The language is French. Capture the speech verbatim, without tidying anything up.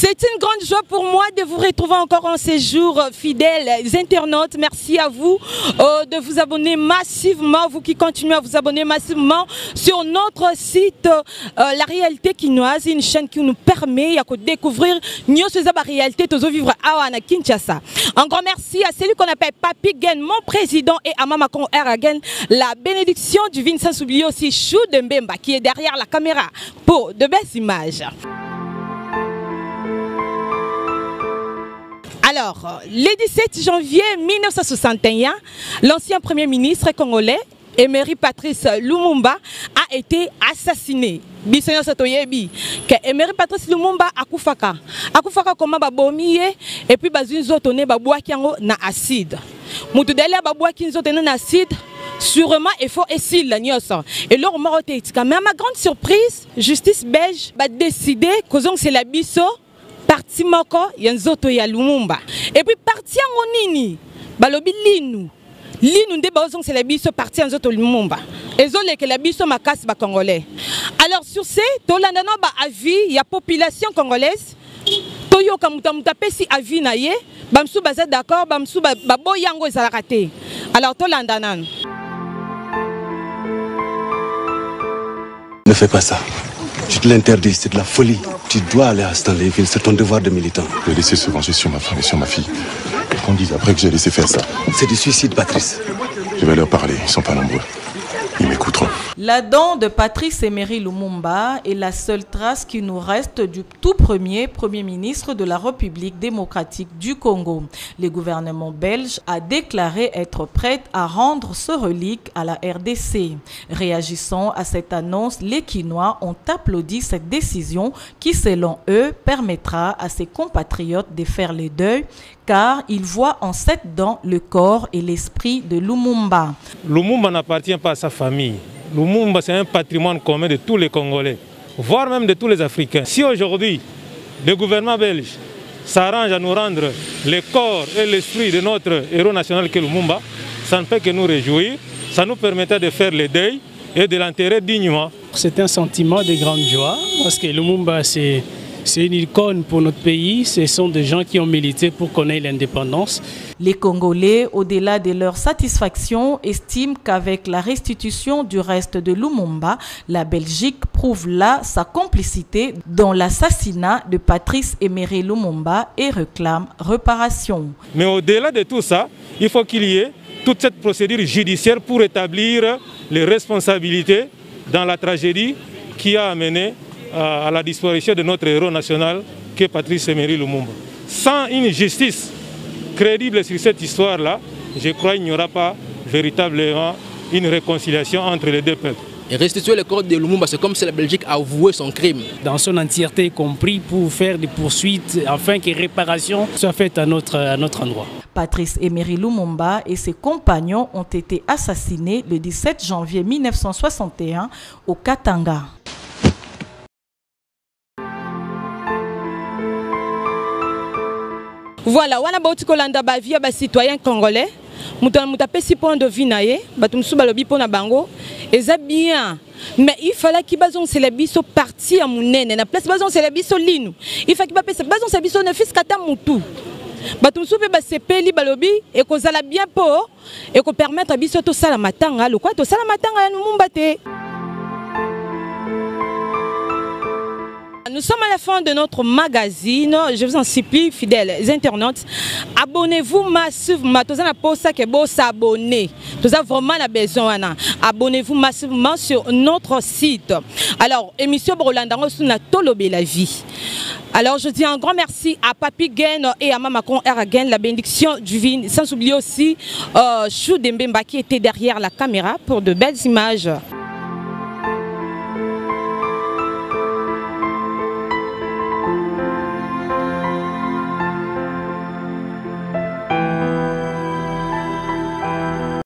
C'est une grande joie pour moi de vous retrouver encore en ces jours, fidèles internautes. Merci à vous euh, de vous abonner massivement, vous qui continuez à vous abonner massivement sur notre site euh, La Réalité Kinoise, une chaîne qui nous permet de découvrir la réalité de vivre à Kinshasa. Un grand merci à celui qu'on appelle Papy Genn, mon président, et à Maman Kongera Gain, la bénédiction du Vincent Soubli aussi, Chou de Mbemba, qui est derrière la caméra pour de belles images. Alors, le dix-sept janvier mille neuf cent soixante et un, l'ancien premier ministre congolais, Emery Patrice Lumumba, a été assassiné. Bisoyo satoyebi que Emery Patrice Lumumba akufaka. Akufaka koma babomiye et puis bazinzo toné babwaki yango na acide. Mutu dele babwaki nzo toné na acide. Sûrement, il faut essayer la nyosa. Et leur mort était itika. Mais à ma grande surprise, justice belge a décidé que c'est la biso parti moko ya nzoto ya Lumumba. Et puis parti yango nini balobi linu. Linu nde bazong c'est la biso parti nzoto Lumumba. Ezole que la biso makasi ba congolais. Alors sur ce, tolanda na ba avis ya population congolaise. Toyoka mutamuta pesi avis na ye, bamsu baza d'accord, bamsu ba boyango ezala raté. Alors tolanda nan. Ne fais pas ça. Tu te l'interdis, c'est de la folie. Tu dois aller à Stanleyville, c'est ton devoir de militant. Je vais laisser se venger sur ma femme et sur ma fille. Qu'on dise après que j'ai laissé faire ça. C'est du suicide, Patrice. Je vais leur parler, ils sont pas nombreux. Ils m'écouteront. La dent de Patrice Emery Lumumba est la seule trace qui nous reste du tout premier Premier ministre de la République démocratique du Congo. Le gouvernement belge a déclaré être prêt à rendre ce relique à la R D C. Réagissant à cette annonce, les Kinois ont applaudi cette décision qui, selon eux, permettra à ses compatriotes de faire le deuil car ils voient en cette dent le corps et l'esprit de Lumumba. Lumumba n'appartient pas à sa famille. Lumumba, c'est un patrimoine commun de tous les Congolais, voire même de tous les Africains. Si aujourd'hui, le gouvernement belge s'arrange à nous rendre le corps et l'esprit de notre héros national que Lumumba, ça ne peut que nous réjouir, ça nous permettra de faire le deuil et de l'enterrer dignement. C'est un sentiment de grande joie, parce que Lumumba, c'est une icône pour notre pays, ce sont des gens qui ont milité pour qu'on ait l'indépendance. Les Congolais, au-delà de leur satisfaction, estiment qu'avec la restitution du reste de Lumumba, la Belgique prouve là sa complicité dans l'assassinat de Patrice Emery Lumumba et réclame réparation. Mais au-delà de tout ça, il faut qu'il y ait toute cette procédure judiciaire pour établir les responsabilités dans la tragédie qui a amené à la disparition de notre héros national qui est Patrice Emery Lumumba. Sans une justice crédible sur cette histoire-là, je crois qu'il n'y aura pas véritablement une réconciliation entre les deux peuples. Et restituer le corps de Lumumba, c'est comme si la Belgique avouait son crime. Dans son entièreté, y compris pour faire des poursuites afin que réparation soit faite à notre, à notre endroit. Patrice Emery Lumumba et ses compagnons ont été assassinés le dix-sept janvier mille neuf cent soixante et un au Katanga. Voilà, wana bauti kolanda ba vie ba citoyen congolais, muta muta pesi point de vie naé, batumsu balobi pona bango, eza bien. Mais il fallait qu'il bazon celebiso parti à munene, na place bazon celebiso linu. Il fallait qu'il ba pesi bazon celebiso ne fils kata mutu. Batumsu pe ba sepeli balobi et kozala bien po et ko permettre biso to sala matanga, lokwa to sala matanga ya Lumumba te. Nous sommes à la fin de notre magazine. Je vous en supplie, fidèles internautes, abonnez-vous massivement. Tous en pour ça que beau s'abonner. Tous en vraiment la besoin. Abonnez-vous massivement sur notre site. Alors, émission Brolanda, nous a tolobé la vie. Alors, je dis un grand merci à Papy Genn et à Maman Kongera Gain, la bénédiction du vin. Sans oublier aussi euh, Chou de Mbemba qui était derrière la caméra pour de belles images.